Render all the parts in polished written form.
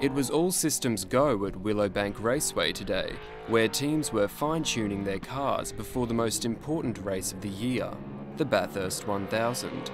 It was all systems go at Willowbank Raceway today, where teams were fine-tuning their cars before the most important race of the year, the Bathurst 1000.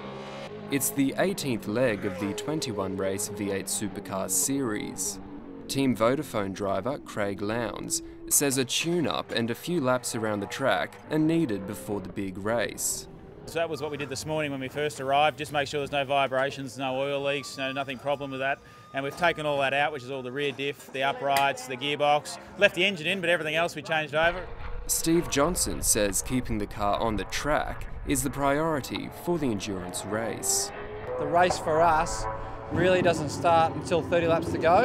It's the 18th leg of the 21-race V8 Supercars series. Team Vodafone driver Craig Lowndes says a tune-up and a few laps around the track are needed before the big race. So that was what we did this morning when we first arrived, just make sure there's no vibrations, no oil leaks, nothing problem with that. And we've taken all that out, which is all the rear diff, the uprights, the gearbox. Left the engine in, but everything else we changed over. Steve Johnson says keeping the car on the track is the priority for the endurance race. The race for us really doesn't start until 30 laps to go.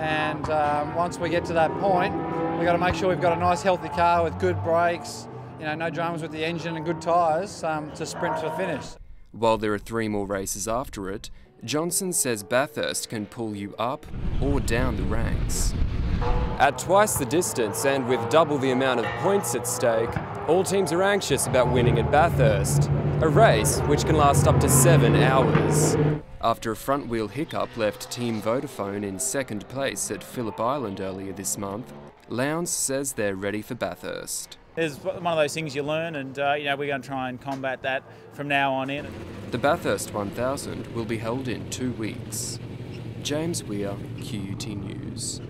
And once we get to that point, we've got to make sure we've got a nice healthy car with good brakes, no dramas with the engine and good tyres to sprint to the finish. While there are three more races after it, Johnson says Bathurst can pull you up or down the ranks. At twice the distance and with double the amount of points at stake, all teams are anxious about winning at Bathurst, a race which can last up to 7 hours. After a front-wheel hiccup left Team Vodafone in second place at Phillip Island earlier this month, Lowndes says they're ready for Bathurst. It's one of those things you learn and we're going to try and combat that from now on in. The Bathurst 1000 will be held in 2 weeks. James Weir, QUT News.